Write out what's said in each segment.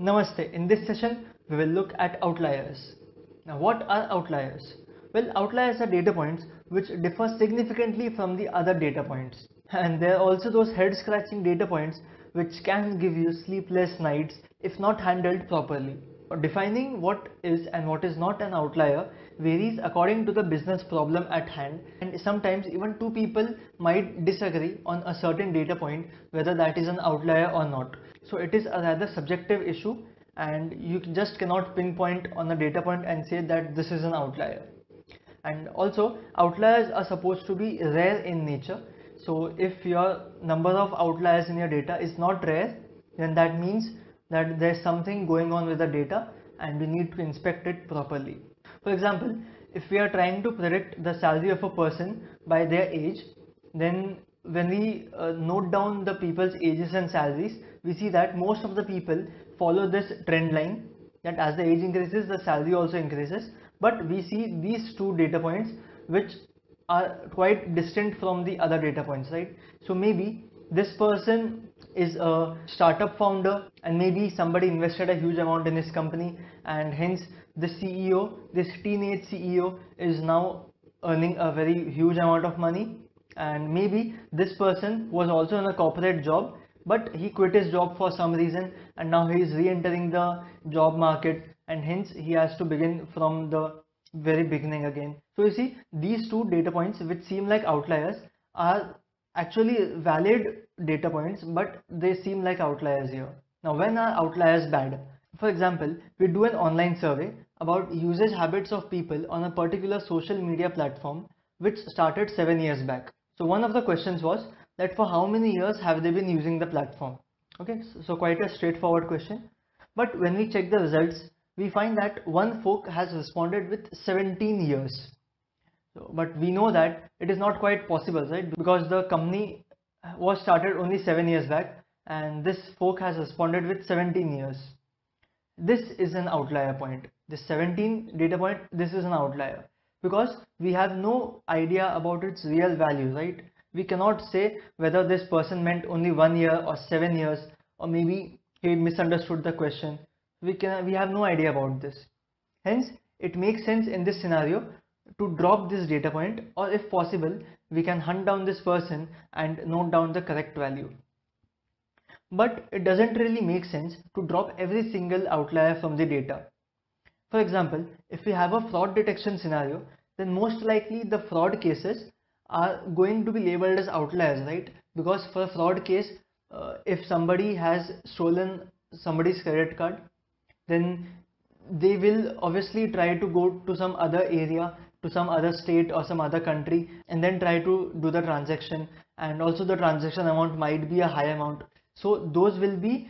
Namaste. In this session, we will look at outliers. Now, what are outliers? Well, outliers are data points which differ significantly from the other data points. And there are also those head-scratching data points which can give you sleepless nights if not handled properly. Defining what is and what is not an outlier varies according to the business problem at hand, and sometimes even two people might disagree on a certain data point whether that is an outlier or not. So it is a rather subjective issue, and you just cannot pinpoint on a data point and say that this is an outlier. And also, outliers are supposed to be rare in nature. So if your number of outliers in your data is not rare, then that means that there's something going on with the data and we need to inspect it properly. For example, if we are trying to predict the salary of a person by their age, then when we note down the people's ages and salaries, we see that most of the people follow this trend line, that as the age increases, the salary also increases. But we see these two data points which are quite distant from the other data points, right? So maybe this person is a startup founder, and maybe somebody invested a huge amount in his company, and hence the CEO, this teenage CEO, is now earning a very huge amount of money. And maybe this person was also in a corporate job, but he quit his job for some reason, and now he is re-entering the job market, and hence he has to begin from the very beginning again. So you see, these two data points which seem like outliers are actually valid data points, but they seem like outliers here. Now, when are outliers bad? For example, we do an online survey about usage habits of people on a particular social media platform which started 7 years back. So one of the questions was that for how many years have they been using the platform? Okay, so quite a straightforward question. But when we check the results, we find that one folk has responded with 17 years. But we know that it is not quite possible, right? Because the company was started only 7 years back, and this folk has responded with 17 years. This is an outlier point. This 17 data point, this is an outlier, because we have no idea about its real value, right? We cannot say whether this person meant only 1 year or 7 years, or maybe he misunderstood the question. We have no idea about this. Hence, it makes sense in this scenario to drop this data point, or if possible, we can hunt down this person and note down the correct value. But it doesn't really make sense to drop every single outlier from the data. For example, if we have a fraud detection scenario, then most likely the fraud cases are going to be labeled as outliers, right? Because for a fraud case, if somebody has stolen somebody's credit card, then they will obviously try to go to some other area, to some other state or some other country, and then try to do the transaction, and also the transaction amount might be a high amount. So those will be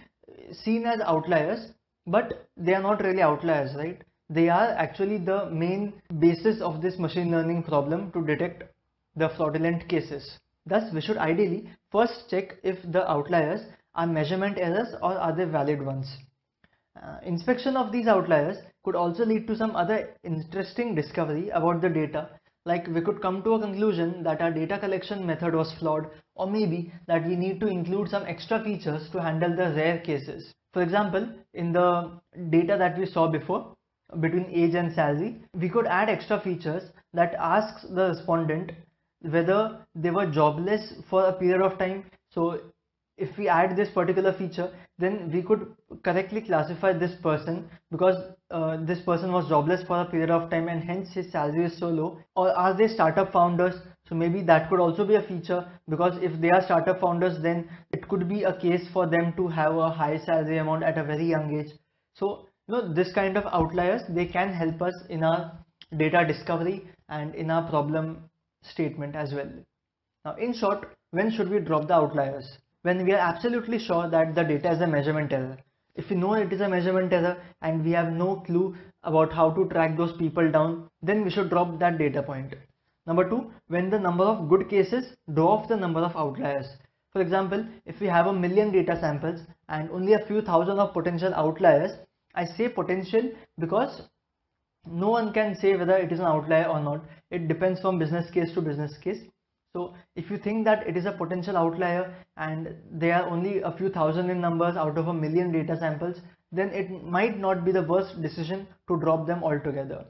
seen as outliers, but they are not really outliers, right? They are actually the main basis of this machine learning problem to detect the fraudulent cases. Thus, we should ideally first check if the outliers are measurement errors or are they valid ones. Inspection of these outliers could also lead to some other interesting discovery about the data, like we could come to a conclusion that our data collection method was flawed, or maybe that we need to include some extra features to handle the rare cases. For example, in the data that we saw before, between age and salary, we could add extra features that asks the respondent whether they were jobless for a period of time. So if we add this particular feature, then we could correctly classify this person, because this person was jobless for a period of time and hence his salary is so low. Or are they startup founders? So maybe that could also be a feature, because if they are startup founders, then it could be a case for them to have a high salary amount at a very young age. So this kind of outliers, they can help us in our data discovery and in our problem statement as well. Now, in short, when should we drop the outliers? When we are absolutely sure that the data is a measurement error. If we know it is a measurement error and we have no clue about how to track those people down, then we should drop that data point. Number two, when the number of good cases dwarf the number of outliers. For example, if we have 1 million data samples and only a few thousand of potential outliers, I say potential because no one can say whether it is an outlier or not. It depends from business case to business case. So if you think that it is a potential outlier and there are only a few thousand in numbers out of 1 million data samples, then it might not be the worst decision to drop them altogether.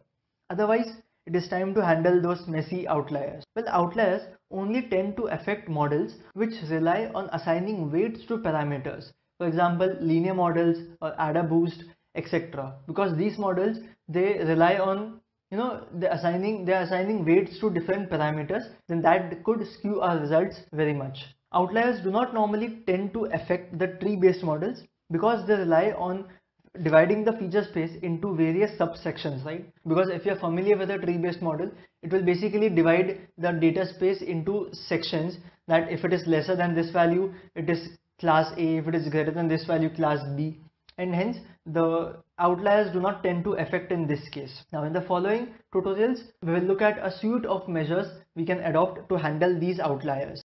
Otherwise, it is time to handle those messy outliers. Well, outliers only tend to affect models which rely on assigning weights to parameters, for example linear models or Ada-Boost, etc. Because these models, they rely on, you know, they are assigning weights to different parameters, then that could skew our results very much. Outliers do not normally tend to affect the tree-based models because they rely on dividing the feature space into various subsections, right? Because if you are familiar with a tree-based model, it will basically divide the data space into sections, that if it is lesser than this value, it is class A, if it is greater than this value, class B, and hence the outliers do not tend to affect in this case. Now in the following tutorials, we will look at a suite of measures we can adopt to handle these outliers.